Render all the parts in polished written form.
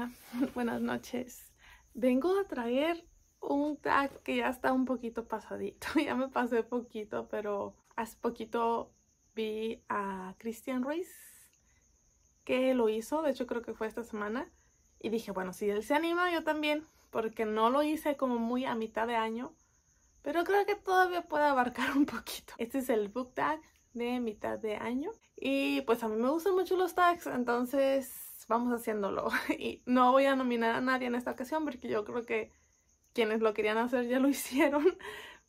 Hola, buenas noches. Vengo a traer un tag que ya está un poquito pasadito. Ya me pasé poquito, pero hace poquito vi a Christian Ruiz que lo hizo. De hecho, creo que fue esta semana. Y dije, bueno, si él se anima, yo también. Porque no lo hice como muy a mitad de año. Pero creo que todavía puede abarcar un poquito. Este es el book tag de mitad de año. Y pues a mí me gustan mucho los tags, entonces vamos haciéndolo. Y no voy a nominar a nadie en esta ocasión porque yo creo que quienes lo querían hacer ya lo hicieron.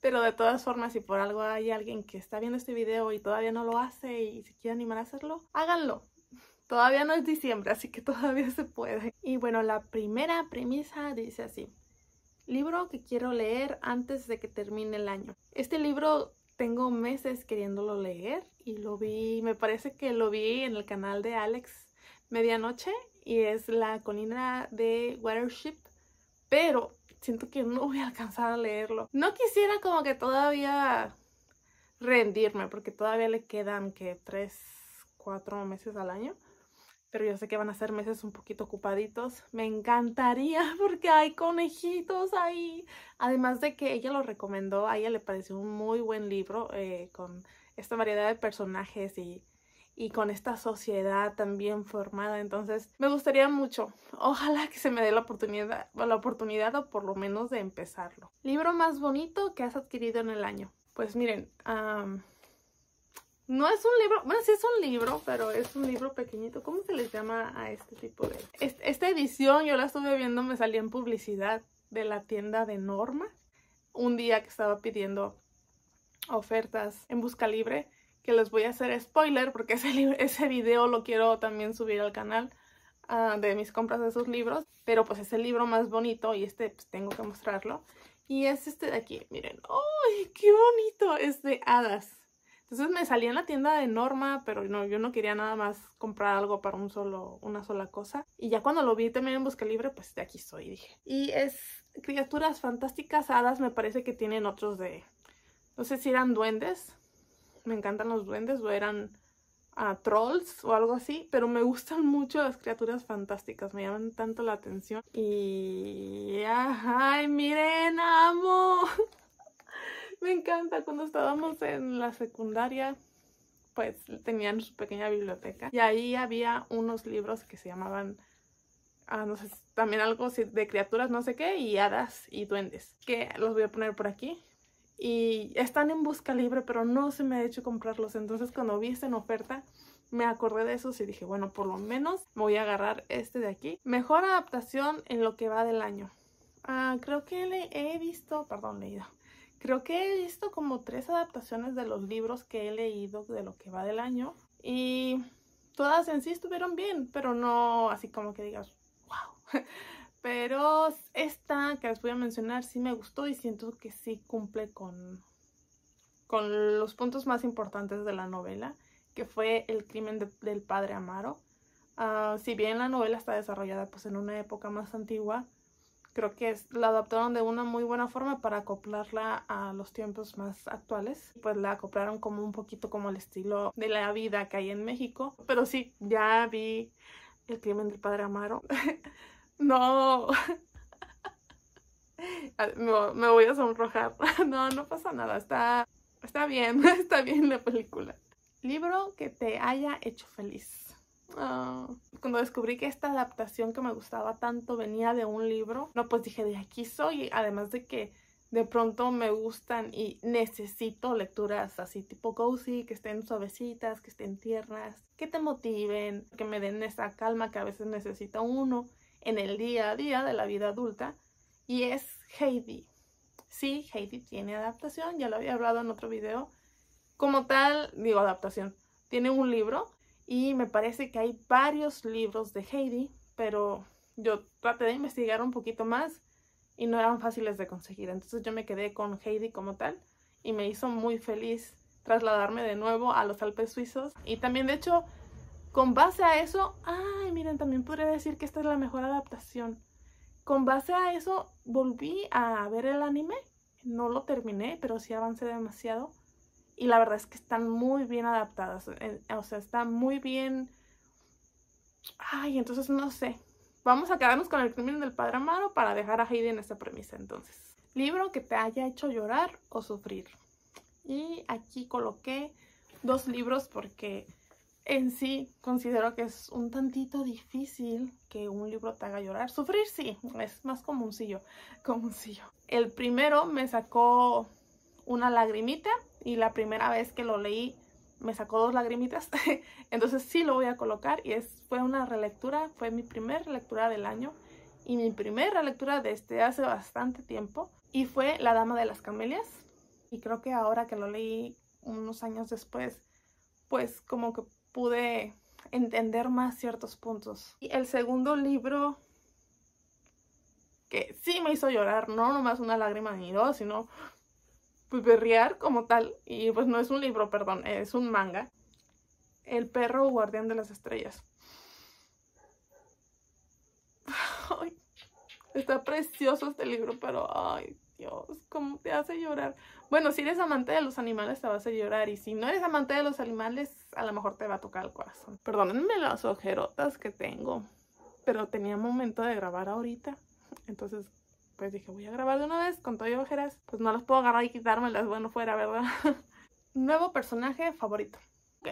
Pero de todas formas, si por algo hay alguien que está viendo este video y todavía no lo hace y se quiere animar a hacerlo, háganlo. Todavía no es diciembre, así que todavía se puede. Y bueno, la primera premisa dice así. Libro que quiero leer antes de que termine el año. Este libro tengo meses queriéndolo leer y lo vi, me parece que lo vi en el canal de Alex Medianoche, y es La Colina de Watership, pero siento que no voy a alcanzar a leerlo. No quisiera como que todavía rendirme, porque todavía le quedan que 3-4 meses al año, pero yo sé que van a ser meses un poquito ocupaditos. Me encantaría porque hay conejitos ahí, además de que ella lo recomendó, a ella le pareció un muy buen libro, con esta variedad de personajes y con esta sociedad tan bien formada. Entonces me gustaría mucho, ojalá que se me dé la oportunidad o por lo menos de empezarlo. Libro más bonito que has adquirido en el año. Pues miren, no es un libro, bueno sí es un libro, pero es un libro pequeñito. ¿Cómo se les llama a este tipo de...? Esta edición yo la estuve viendo, me salía en publicidad de la tienda de Norma, un día que estaba pidiendo ofertas en Buscalibre. Que les voy a hacer spoiler porque ese video lo quiero también subir al canal de mis compras de esos libros. Pero pues es el libro más bonito y este pues tengo que mostrarlo. Y es este de aquí, miren. ¡Ay, qué bonito! Es de Hadas. Entonces me salía en la tienda de Norma, pero no, yo no quería nada más comprar algo para una sola cosa. Y ya cuando lo vi también en Buscalibre, pues de aquí soy, dije. Y es Criaturas Fantásticas, Hadas, me parece que tienen otros de... No sé si eran duendes. Me encantan los duendes, o eran trolls o algo así, pero me gustan mucho las criaturas fantásticas, me llaman tanto la atención. Y... ¡ay, miren! ¡Amo! Me encanta, cuando estábamos en la secundaria, pues tenían su pequeña biblioteca y ahí había unos libros que se llamaban... no sé, también algo de criaturas no sé qué, y hadas y duendes, que los voy a poner por aquí. Y están en Buscalibre, pero no se me ha hecho comprarlos. Entonces cuando vi esta en oferta, me acordé de esos y dije, bueno, por lo menos me voy a agarrar este de aquí. Mejor adaptación en lo que va del año. Creo que he leído. Creo que he visto como 3 adaptaciones de los libros que he leído de lo que va del año. Y todas en sí estuvieron bien, pero no así como que digas, wow. Pero esta que les voy a mencionar sí me gustó y siento que sí cumple con los puntos más importantes de la novela, que fue el crimen del padre Amaro. Si bien la novela está desarrollada pues en una época más antigua, creo que la adaptaron de una muy buena forma para acoplarla a los tiempos más actuales. Pues la acoplaron como un poquito como el estilo de la vida que hay en México. Pero sí, ya vi el crimen del padre Amaro. No, me voy a sonrojar. No, no pasa nada, está bien la película. Libro que te haya hecho feliz. Cuando descubrí que esta adaptación que me gustaba tanto venía de un libro, no, pues dije, de aquí soy. Además de que de pronto me gustan y necesito lecturas así tipo cozy, que estén suavecitas, que estén tiernas, que te motiven, que me den esa calma que a veces necesita uno en el día a día de la vida adulta. Y es Heidi. Sí, Heidi tiene adaptación, ya lo había hablado en otro video. Como tal, digo adaptación, tiene un libro y me parece que hay varios libros de Heidi, pero yo traté de investigar un poquito más y no eran fáciles de conseguir. Entonces yo me quedé con Heidi como tal y me hizo muy feliz trasladarme de nuevo a los Alpes suizos. Y también de hecho... con base a eso, ay miren, también podría decir que esta es la mejor adaptación. Con base a eso volví a ver el anime, no lo terminé, pero sí avancé demasiado. Y la verdad es que están muy bien adaptadas, o sea, están muy bien... ay, entonces no sé, Vamos a quedarnos con El crimen del padre Amaro para dejar a Heidi en esta premisa entonces. Libro que te haya hecho llorar o sufrir. Y aquí coloqué dos libros porque en sí considero que es un tantito difícil que un libro te haga llorar. Sufrir sí, es más comúncillo. El primero me sacó una lagrimita y la primera vez que lo leí me sacó dos lagrimitas. Entonces sí lo voy a colocar y fue una relectura, fue mi primera relectura del año y mi primera relectura desde hace bastante tiempo. Y fue La Dama de las Camelias. Y creo que ahora que lo leí unos años después, pues como que pude entender más ciertos puntos. Y el segundo libro que sí me hizo llorar, no nomás una lágrima ni dos, sino pues berrear como tal. Y pues no es un libro, perdón, es un manga. El Perro Guardián de las Estrellas. Ay, está precioso este libro, pero ay, Dios, cómo te hace llorar. Bueno, si eres amante de los animales te va a hacer llorar, y si no eres amante de los animales, a lo mejor te va a tocar el corazón. Perdónenme las ojerotas que tengo, pero tenía momento de grabar ahorita, entonces pues dije, voy a grabar de una vez con todo y ojeras. Pues no las puedo agarrar y quitármelas, bueno, fuera, ¿verdad? Nuevo personaje favorito.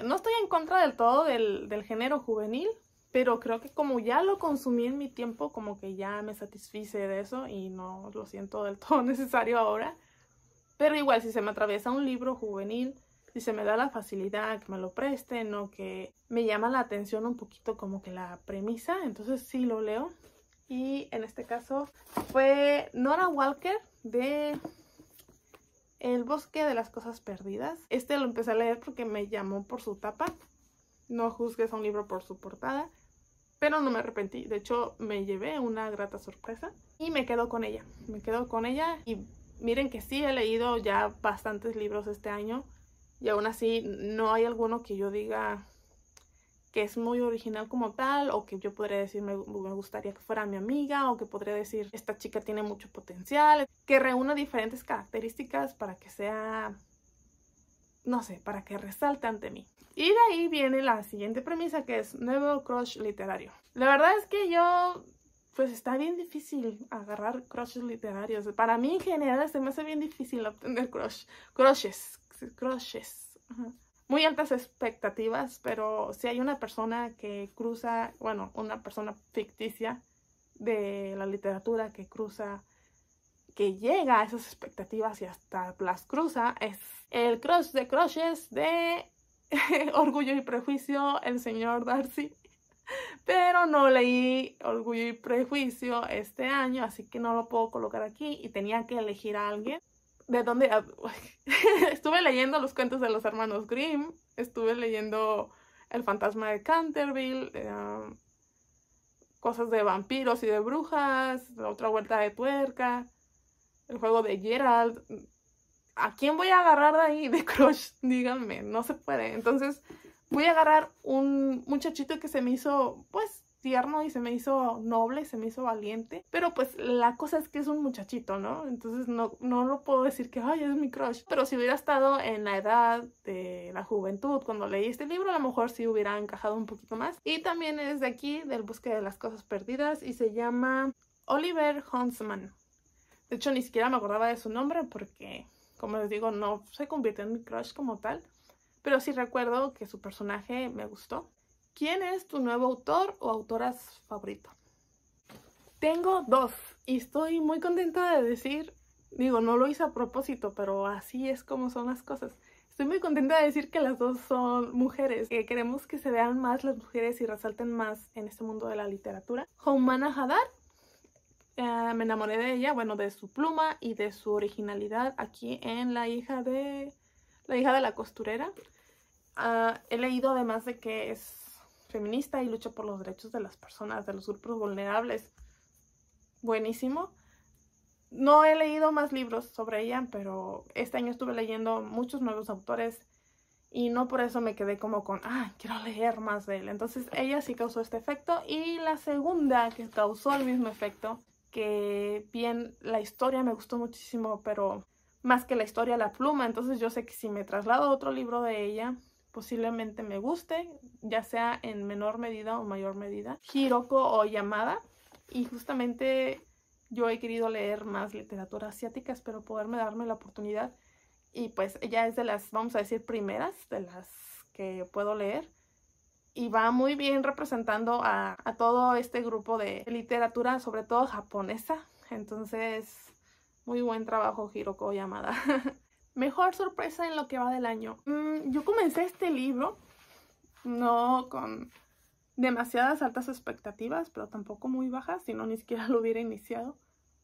No estoy en contra del todo del género juvenil, pero creo que como ya lo consumí en mi tiempo, como que ya me satisfice de eso y no lo siento del todo necesario ahora. Pero igual, si se me atraviesa un libro juvenil, si se me da la facilidad que me lo presten o que me llama la atención un poquito como que la premisa, entonces sí lo leo. Y en este caso fue Nora Walker de El Bosque de las Cosas Perdidas. Este lo empecé a leer porque me llamó por su tapa. No juzgues a un libro por su portada, pero no me arrepentí. De hecho, me llevé una grata sorpresa y me quedo con ella. Me quedo con ella y miren que sí he leído ya bastantes libros este año y aún así no hay alguno que yo diga que es muy original como tal o que yo podría decir me gustaría que fuera mi amiga o que podría decir esta chica tiene mucho potencial. Que reúna diferentes características para que sea, no sé, para que resalte ante mí. Y de ahí viene la siguiente premisa, que es nuevo crush literario. La verdad es que yo, pues está bien difícil agarrar crushes literarios. Para mí en general se me hace bien difícil obtener crushes. Ajá. Muy altas expectativas, pero si hay una persona que cruza, bueno, una persona ficticia de la literatura que cruza, que llega a esas expectativas y hasta las cruza, es el crush de crushes de Orgullo y Prejuicio, el señor Darcy. Pero no leí Orgullo y Prejuicio este año, así que no lo puedo colocar aquí y tenía que elegir a alguien. ¿De dónde? Estuve leyendo los cuentos de los hermanos Grimm, estuve leyendo El fantasma de Canterville, cosas de vampiros y de brujas, La otra vuelta de tuerca, El juego de Gerald. ¿A quién voy a agarrar de ahí de crush? Díganme, no se puede. Entonces voy a agarrar un muchachito que se me hizo pues tierno y se me hizo noble, se me hizo valiente. Pero pues la cosa es que es un muchachito, ¿no? Entonces no lo puedo decir que ay, es mi crush. Pero si hubiera estado en la edad de la juventud cuando leí este libro, a lo mejor sí hubiera encajado un poquito más. Y también es de aquí, del Bosque de las Cosas Perdidas, y se llama Oliver Huntsman. De hecho, ni siquiera me acordaba de su nombre porque, como les digo, no se convirtió en mi crush como tal. Pero sí recuerdo que su personaje me gustó. ¿Quién es tu nuevo autor o autora favorito? Tengo dos y estoy muy contenta de decir, digo, no lo hice a propósito, pero así es como son las cosas. Estoy muy contenta de decir que las dos son mujeres, que queremos que se vean más las mujeres y resalten más en este mundo de la literatura. Joumana Haddad. Me enamoré de ella, bueno, de su pluma y de su originalidad aquí en La hija de la Costurera. He leído además de que es feminista y lucha por los derechos de las personas, de los grupos vulnerables. Buenísimo. No he leído más libros sobre ella, pero este año estuve leyendo muchos nuevos autores y no por eso me quedé como con, quiero leer más de él. Entonces ella sí causó este efecto. Y la segunda que causó el mismo efecto, que bien, la historia me gustó muchísimo, pero más que la historia, la pluma. Entonces yo sé que si me traslado a otro libro de ella, posiblemente me guste, ya sea en menor medida o mayor medida. Hiroko Oyamada, Y justamente yo he querido leer más literatura asiática, espero poderme darme la oportunidad. Y pues ella es de las, vamos a decir, primeras de las que puedo leer. Y va muy bien representando a todo este grupo de literatura, sobre todo japonesa. Entonces, muy buen trabajo, Hiroko Oyamada. Mejor sorpresa en lo que va del año. Yo comencé este libro no con demasiadas altas expectativas, pero tampoco muy bajas, si no ni siquiera lo hubiera iniciado.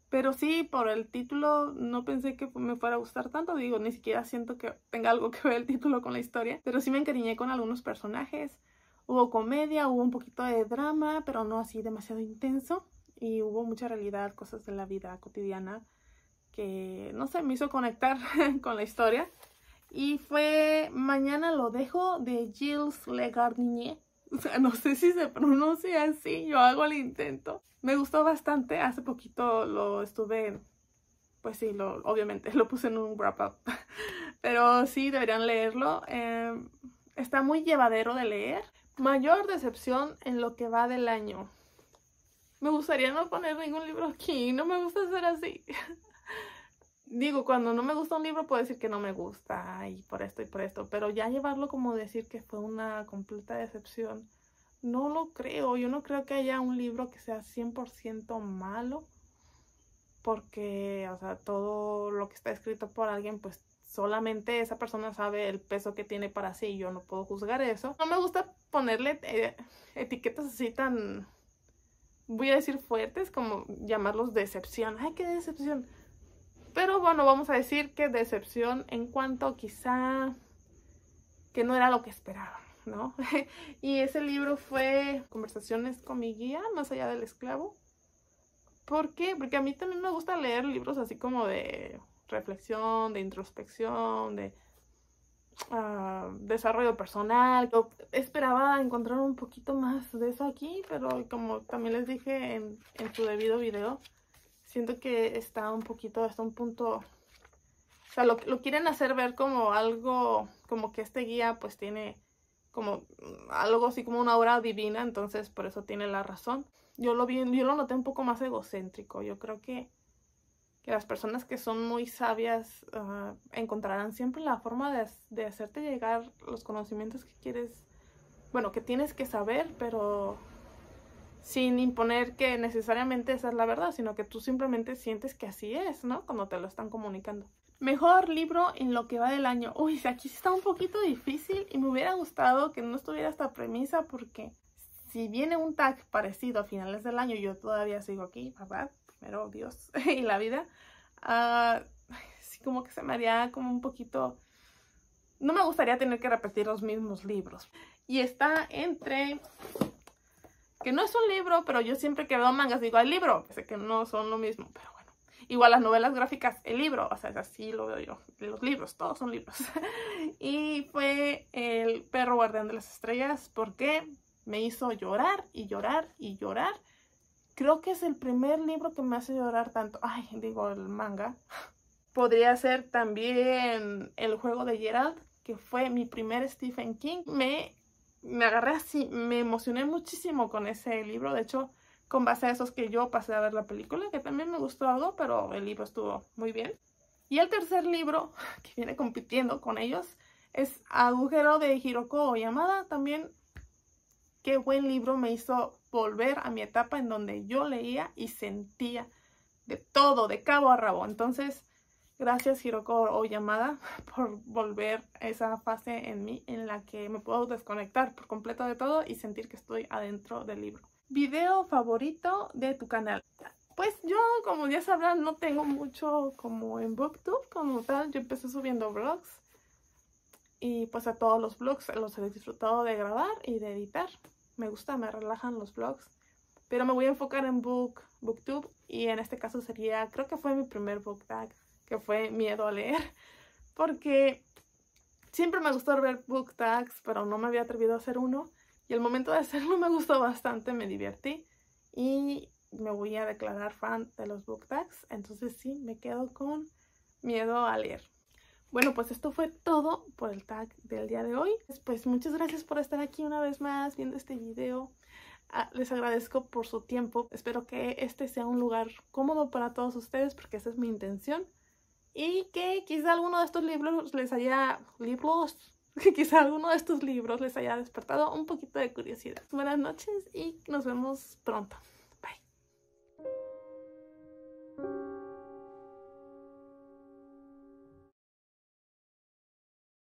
Pero sí, por el título no pensé que me fuera a gustar tanto. Digo, ni siquiera siento que tenga algo que ver el título con la historia. Pero sí me encariñé con algunos personajes. Hubo comedia, hubo un poquito de drama, pero no así demasiado intenso. Y hubo mucha realidad, cosas de la vida cotidiana que, no sé, me hizo conectar con la historia. Y fue Mañana lo Dejo, de Gilles Legardinier. O sea, no sé si se pronuncia así, yo hago el intento. Me gustó bastante, hace poquito lo estuve, pues sí, obviamente lo puse en un wrap-up. Pero sí, deberían leerlo. Está muy llevadero de leer. Mayor decepción en lo que va del año. Me gustaría no poner ningún libro aquí, no me gusta ser así. Digo, cuando no me gusta un libro puedo decir que no me gusta y por esto, pero ya llevarlo como decir que fue una completa decepción, no lo creo. Yo no creo que haya un libro que sea 100% malo, porque, o sea, todo lo que está escrito por alguien, pues solamente esa persona sabe el peso que tiene para sí, y yo no puedo juzgar eso. No me gusta ponerle etiquetas así tan, voy a decir fuertes, como llamarlos decepción. ¡Ay, qué decepción! Pero bueno, vamos a decir que decepción en cuanto quizá que no era lo que esperaban, ¿no? Y ese libro fue Conversaciones con mi Guía, Más allá del Esclavo. ¿Por qué? Porque a mí también me gusta leer libros así como de reflexión, de introspección, de desarrollo personal. Yo esperaba encontrar un poquito más de eso aquí, pero como también les dije en su debido video, siento que está un poquito, hasta un punto, o sea, lo quieren hacer ver como algo, como que este guía pues tiene como algo así como una obra divina, entonces por eso tiene la razón. Yo lo noté un poco más egocéntrico. Yo creo que las personas que son muy sabias encontrarán siempre la forma de hacerte llegar los conocimientos que quieres, bueno, que tienes que saber, pero sin imponer que necesariamente esa es la verdad, sino que tú simplemente sientes que así es, ¿no? Cuando te lo están comunicando. Mejor libro en lo que va del año. Uy, aquí sí está un poquito difícil y me hubiera gustado que no estuviera esta premisa, porque si viene un tag parecido a finales del año, yo todavía sigo aquí, ¿verdad? Primero Dios y la vida. Sí, como que se me haría como un poquito, no me gustaría tener que repetir los mismos libros. Y está entre, que no es un libro, pero yo siempre que veo mangas digo, hay libro. Sé que no son lo mismo, pero bueno. Igual las novelas gráficas, el libro, o sea, así lo veo yo. Los libros, todos son libros. Y fue El Perro Guardián de las Estrellas, porque me hizo llorar y llorar y llorar. Creo que es el primer libro que me hace llorar tanto. Ay, digo, el manga. Podría ser también El Juego de Gerald, que fue mi primer Stephen King. Me agarré así, me emocioné muchísimo con ese libro. De hecho, con base a esos que yo pasé a ver la película, que también me gustó algo, pero el libro estuvo muy bien. Y el tercer libro que viene compitiendo con ellos es Agujero, de Hiroko Oyamada. También, qué buen libro, me hizo volver a mi etapa en donde yo leía y sentía de todo, de cabo a rabo. Entonces, gracias Hiroko Oyamada por volver a esa fase en mí en la que me puedo desconectar por completo de todo y sentir que estoy adentro del libro. Video favorito de tu canal. Pues yo, como ya sabrán, no tengo mucho como en BookTube como tal. Yo empecé subiendo vlogs y pues a todos los vlogs los he disfrutado de grabar y de editar. Me gusta, me relajan los vlogs. Pero me voy a enfocar en BookTube y en este caso sería, creo que fue mi primer book tag, que fue Miedo a Leer, porque siempre me gustó ver book tags, pero no me había atrevido a hacer uno, y el momento de hacerlo me gustó bastante, me divertí, y me voy a declarar fan de los book tags, entonces sí, me quedo con Miedo a Leer. Bueno, pues esto fue todo por el tag del día de hoy. Pues muchas gracias por estar aquí una vez más viendo este video. les agradezco por su tiempo. Espero que este sea un lugar cómodo para todos ustedes, porque esa es mi intención. Y que quizá alguno de estos libros les haya... quizá alguno de estos libros les haya despertado un poquito de curiosidad. Buenas noches y nos vemos pronto.